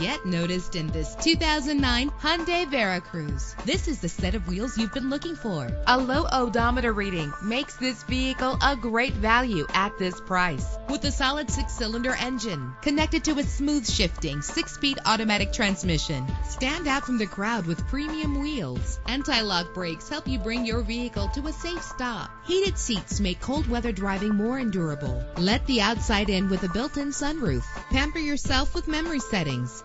get noticed in this 2009 Hyundai Veracruz. This is the set of wheels you've been looking for. A low odometer reading makes this vehicle a great value at this price. With a solid 6-cylinder engine connected to a smooth shifting 6-speed automatic transmission, stand out from the crowd with premium wheels. Anti-lock brakes help you bring your vehicle to a safe stop. Heated seats make cold weather driving more endurable. Let the outside in with a built-in sunroof. Pamper yourself with memory settings.